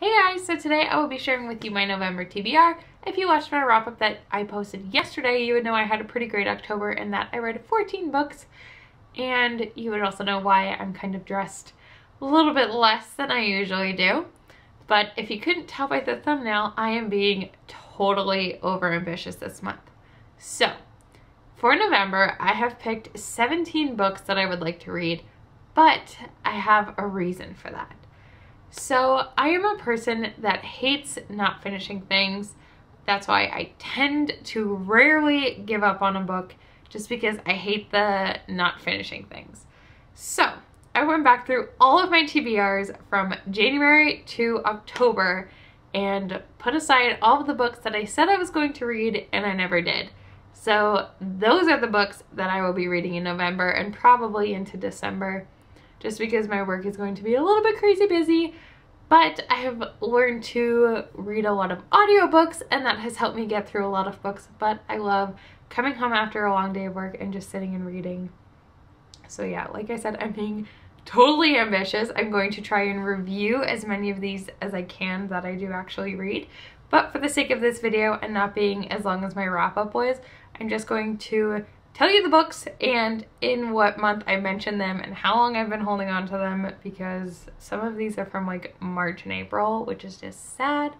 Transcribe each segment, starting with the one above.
Hey guys, so today I will be sharing with you my November TBR. If you watched my wrap-up that I posted yesterday, you would know I had a pretty great October and that I read 14 books, and you would also know why I'm kind of dressed a little bit less than I usually do. But if you couldn't tell by the thumbnail, I am being totally overambitious this month. So, for November, I have picked 17 books that I would like to read, but I have a reason for that. So, I am a person that hates not finishing things. That's why I tend to rarely give up on a book, just because I hate the not finishing things. So, I went back through all of my TBRs from January to October and put aside all of the books that I said I was going to read and I never did. So those are the books that I will be reading in November and probably into December, just because my work is going to be a little bit crazy busy, but I have learned to read a lot of audiobooks and that has helped me get through a lot of books, but I love coming home after a long day of work and just sitting and reading. So yeah, like I said, I'm being totally ambitious. I'm going to try and review as many of these as I can that I do actually read, but for the sake of this video and not being as long as my wrap-up was, I'm just going to tell you the books and in what month I mentioned them and how long I've been holding on to them, because some of these are from like March and April, which is just sad.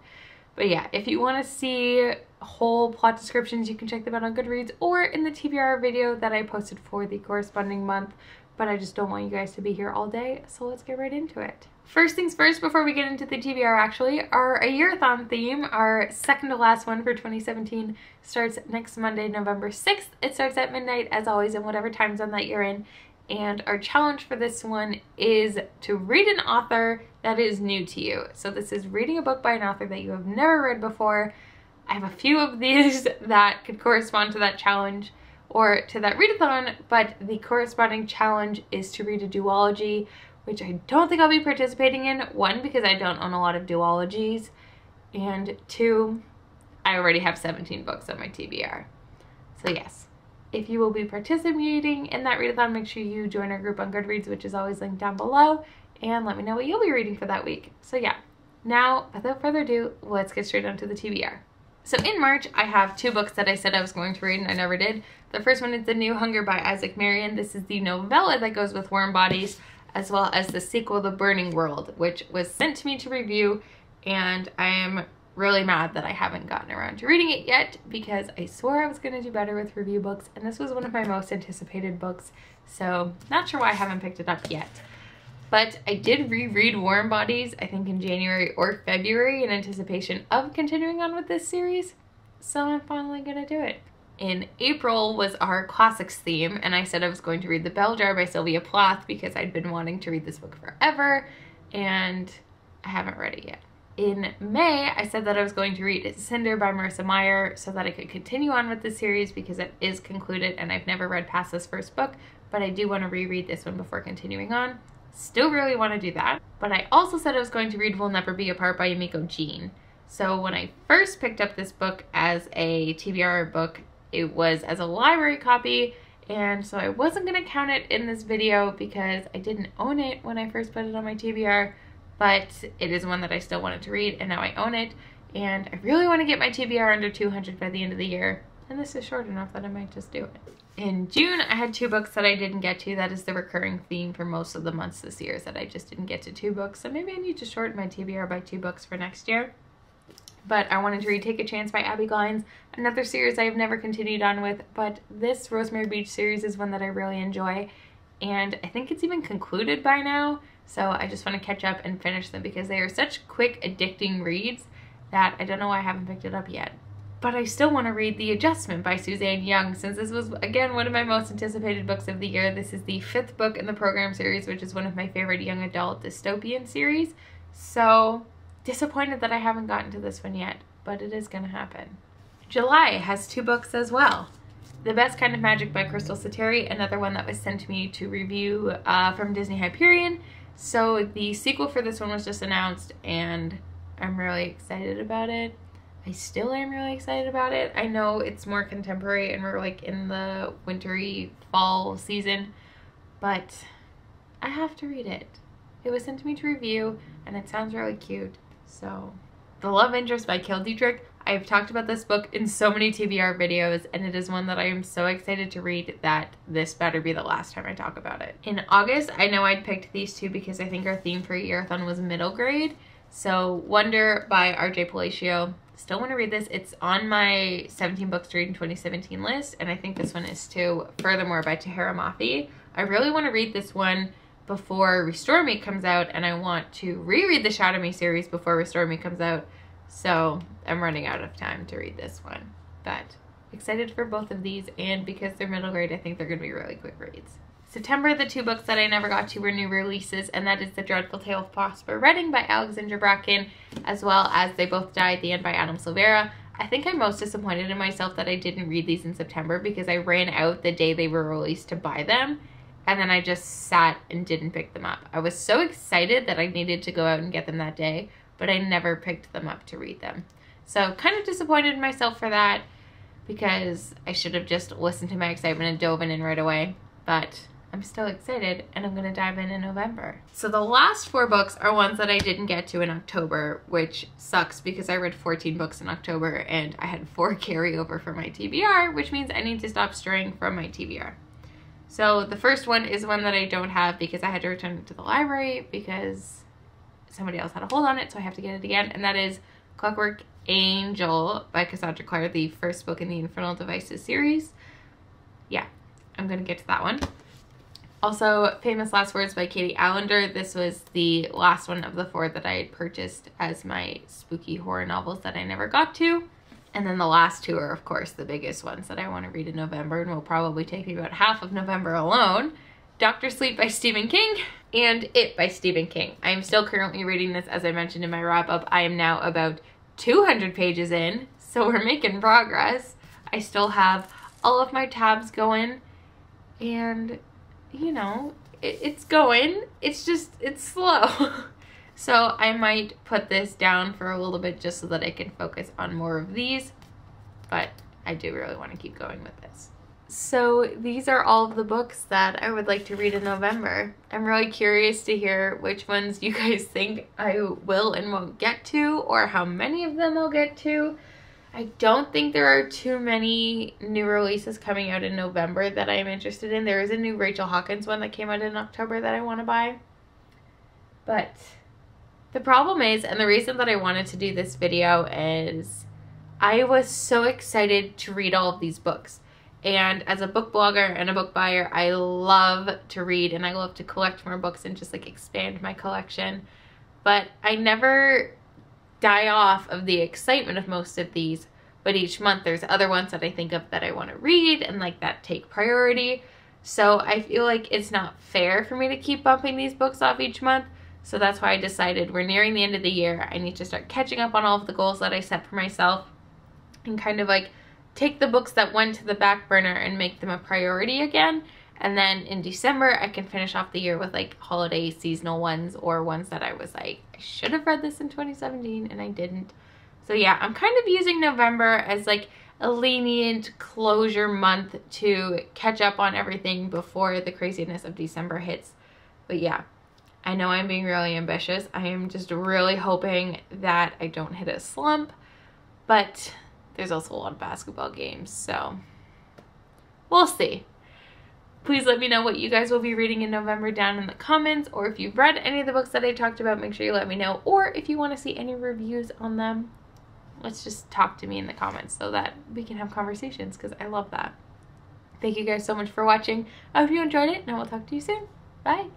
But yeah, if you want to see whole plot descriptions, you can check them out on Goodreads or in the TBR video that I posted for the corresponding month, but I just don't want you guys to be here all day, so let's get right into it. First things first, before we get into the TBR actually, our AYearAThon theme, our second to last one for 2017, starts next Monday, November 6th. It starts at midnight, as always, in whatever time zone that you're in, and our challenge for this one is to read an author that is new to you. So this is reading a book by an author that you have never read before. I have a few of these that could correspond to that challenge or to that readathon, but the corresponding challenge is to read a duology, which I don't think I'll be participating in. One, because I don't own a lot of duologies, and two, I already have 17 books on my TBR. So yes, if you will be participating in that readathon, make sure you join our group on Goodreads, which is always linked down below, and let me know what you'll be reading for that week. So yeah, now without further ado, let's get straight on to the TBR. So in March, I have two books that I said I was going to read and I never did. The first one is The New Hunger by Isaac Marion. This is the novella that goes with Warm Bodies, as well as the sequel, The Burning World, which was sent to me to review, and I am really mad that I haven't gotten around to reading it yet, because I swore I was going to do better with review books, and this was one of my most anticipated books, so not sure why I haven't picked it up yet. But I did reread Warm Bodies, I think in January or February, in anticipation of continuing on with this series, so I'm finally gonna do it. In April was our classics theme, and I said I was going to read The Bell Jar by Sylvia Plath because I'd been wanting to read this book forever, and I haven't read it yet. In May, I said that I was going to read Cinder by Marissa Meyer so that I could continue on with the series because it is concluded and I've never read past this first book, but I do want to reread this one before continuing on. Still really want to do that, but I also said I was going to read We'll Never Be Apart by Amiko Jean. So when I first picked up this book as a TBR book, it was as a library copy, and so I wasn't going to count it in this video because I didn't own it when I first put it on my TBR, but it is one that I still wanted to read, and now I own it, and I really want to get my TBR under 200 by the end of the year, and this is short enough that I might just do it. In June, I had two books that I didn't get to. That is the recurring theme for most of the months this year, is that I just didn't get to two books. So maybe I need to shorten my TBR by two books for next year. But I wanted to read Take a Chance by Abby Glines, another series I have never continued on with, but this Rosemary Beach series is one that I really enjoy, and I think it's even concluded by now, so I just want to catch up and finish them because they are such quick, addicting reads that I don't know why I haven't picked it up yet. But I still want to read The Adjustment by Suzanne Young, since this was, again, one of my most anticipated books of the year. This is the fifth book in the Program series, which is one of my favorite young adult dystopian series. So disappointed that I haven't gotten to this one yet, but it is going to happen. July has two books as well. The Best Kind of Magic by Crystal Sateri, another one that was sent to me to review from Disney Hyperion. So the sequel for this one was just announced, and I'm really excited about it. I still am really excited about it. I know it's more contemporary and we're like in the wintry fall season, but I have to read it. It was sent to me to review and it sounds really cute, So, The Love Interest by Kil Dietrich. I have talked about this book in so many TBR videos, and it is one that I am so excited to read that this better be the last time I talk about it. In August, I know I picked these two because I think our theme for AYearAThon was middle grade. So, Wonder by R.J. Palacio. Still want to read this. It's on my 17 books to read in 2017 list, and I think this one is too. Furthermore by Tahereh Mafi. I really want to read this one before Restore Me comes out, and I want to reread the Shatter Me series before Restore Me comes out. So I'm running out of time to read this one, but excited for both of these, and because they're middle grade, I think they're going to be really quick reads. September, the two books that I never got to were new releases, and that is The Dreadful Tale of Prosper Redding by Alexandra Bracken, as well as They Both Die at the End by Adam Silvera. I think I'm most disappointed in myself that I didn't read these in September because I ran out the day they were released to buy them, and then I just sat and didn't pick them up. I was so excited that I needed to go out and get them that day, but I never picked them up to read them. So kind of disappointed in myself for that because I should have just listened to my excitement and dove in right away, but I'm still excited, and I'm gonna dive in November. So the last four books are ones that I didn't get to in October, which sucks because I read 14 books in October and I had 4 carryover for my TBR, which means I need to stop straying from my TBR. So the first one is one that I don't have because I had to return it to the library because somebody else had a hold on it, so I have to get it again, and that is Clockwork Angel by Cassandra Clare, the first book in the Infernal Devices series. Yeah, I'm gonna get to that one. Also, Famous Last Words by Katie Allender. This was the last one of the 4 that I had purchased as my spooky horror novels that I never got to. And then the last 2 are, of course, the biggest ones that I want to read in November and will probably take me about half of November alone. Doctor Sleep by Stephen King and It by Stephen King. I am still currently reading this, as I mentioned in my wrap-up. I am now about 200 pages in, so we're making progress. I still have all of my tabs going, and you know, it's going. It's just, it's slow. So I might put this down for a little bit just so that I can focus on more of these, but I do really want to keep going with this. So these are all of the books that I would like to read in November. I'm really curious to hear which ones you guys think I will and won't get to, or how many of them I'll get to. I don't think there are too many new releases coming out in November that I am interested in. There is a new Rachel Hawkins one that came out in October that I want to buy. But the problem is, and the reason that I wanted to do this video is I was so excited to read all of these books. And as a book blogger and a book buyer, I love to read and I love to collect more books and just like expand my collection. But I never die off of the excitement of most of these, but each month there's other ones that I think of that I want to read and like that take priority. So I feel like it's not fair for me to keep bumping these books off each month. So that's why I decided we're nearing the end of the year. I need to start catching up on all of the goals that I set for myself and kind of like take the books that went to the back burner and make them a priority again. And then in December, I can finish off the year with like holiday seasonal ones or ones that I was like, I should have read this in 2017 and I didn't. So yeah, I'm kind of using November as like a lenient closure month to catch up on everything before the craziness of December hits. But yeah, I know I'm being really ambitious. I am just really hoping that I don't hit a slump, but there's also a lot of basketball games, so we'll see. Please let me know what you guys will be reading in November down in the comments, or if you've read any of the books that I talked about, make sure you let me know, or if you want to see any reviews on them, let's just talk to me in the comments so that we can have conversations, because I love that. Thank you guys so much for watching. I hope you enjoyed it, and I will talk to you soon. Bye!